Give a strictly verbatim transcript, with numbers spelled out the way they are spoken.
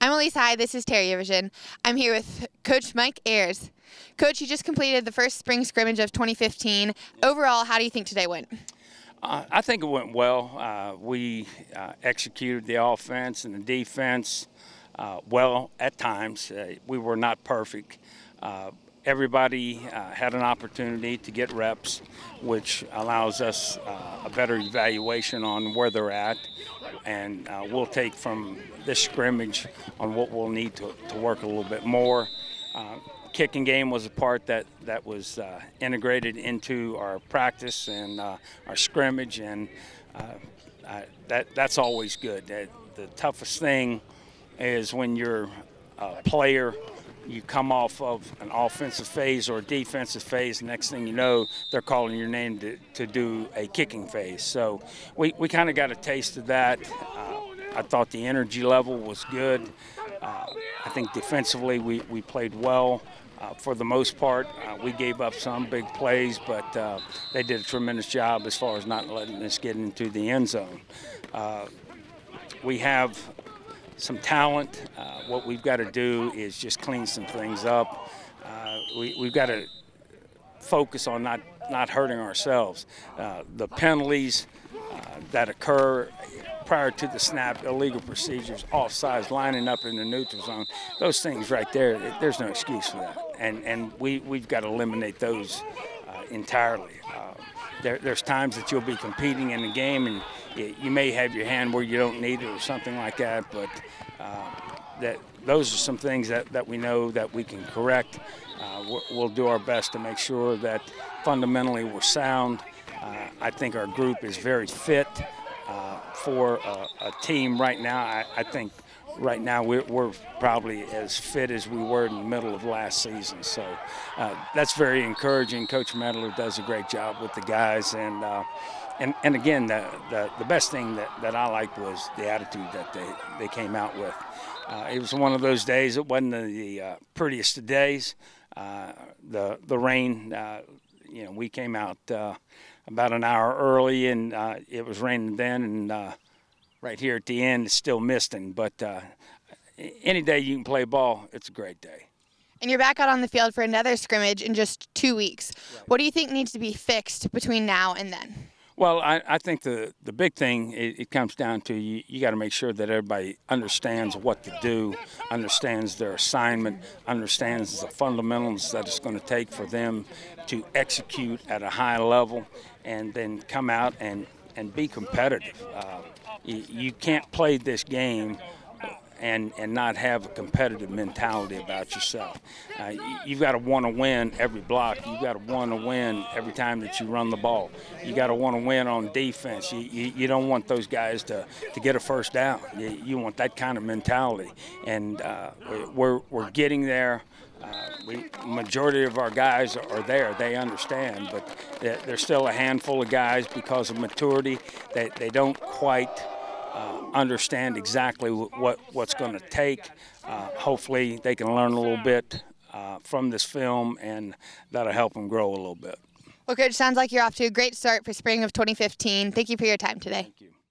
I'm Elise High, this is Terrier Vision. I'm here with Coach Mike Ayers. Coach, you just completed the first spring scrimmage of twenty fifteen. Overall, how do you think today went? Uh, I think it went well. Uh, we uh, executed the offense and the defense uh, well at times. Uh, we were not perfect. Uh, everybody uh, had an opportunity to get reps, which allows us uh, a better evaluation on where they're at, and uh, we'll take from this scrimmage on what we'll need to, to work a little bit more. Uh, kicking game was a part that that was uh, integrated into our practice and uh, our scrimmage, and uh, I, that that's always good. That, the toughest thing is when you're a player, you come off of an offensive phase or a defensive phase, next thing you know, they're calling your name to, to do a kicking phase. So we, we kind of got a taste of that. Uh, I thought the energy level was good. Uh, I think defensively we, we played well uh, for the most part. Uh, we gave up some big plays, but uh, they did a tremendous job as far as not letting us get into the end zone. Uh, we have some talent. Uh, what we've got to do is just clean some things up. Uh, we, we've got to focus on not, not hurting ourselves. Uh, the penalties uh, that occur prior to the snap, illegal procedures, offsides, lining up in the neutral zone, those things right there, there's no excuse for that. And, and we, we've got to eliminate those uh, entirely. Uh, There, there's times that you'll be competing in the game and you, you may have your hand where you don't need it or something like that, but uh, that those are some things that, that we know that we can correct. Uh, we'll, we'll do our best to make sure that fundamentally we're sound. Uh, I think our group is very fit uh, for a, a team right now. I, I think right now we're, we're probably as fit as we were in the middle of last season, so uh, that's very encouraging. Coach Medler does a great job with the guys, and uh, and, and again, the, the, the best thing that, that I liked was the attitude that they, they came out with. Uh, it was one of those days, it wasn't the uh, prettiest of days. Uh, the, the rain, uh, you know, we came out uh, about an hour early, and uh, it was raining then, and uh, right here at the end, it's still misting, but uh, any day you can play ball, it's a great day. And you're back out on the field for another scrimmage in just two weeks. Right. What do you think needs to be fixed between now and then? Well, I, I think the, the big thing, it, it comes down to you, you got to make sure that everybody understands what to do, understands their assignment, understands the fundamentals that it's going to take for them to execute at a high level, and then come out and and be competitive. Uh, you, you can't play this game and, and not have a competitive mentality about yourself. Uh, you, you've got to want to win every block. You've got to want to win every time that you run the ball. You got to want to win on defense. You, you, you don't want those guys to, to get a first down. You, you want that kind of mentality. And uh, we're, we're getting there. Uh, we, majority of our guys are there. They understand, but there's still a handful of guys because of maturity. They, they don't quite uh, understand exactly what, what's going to take. Uh, hopefully they can learn a little bit uh, from this film, and that'll help them grow a little bit. Well, Coach, sounds like you're off to a great start for spring of twenty fifteen. Thank you for your time today. Thank you.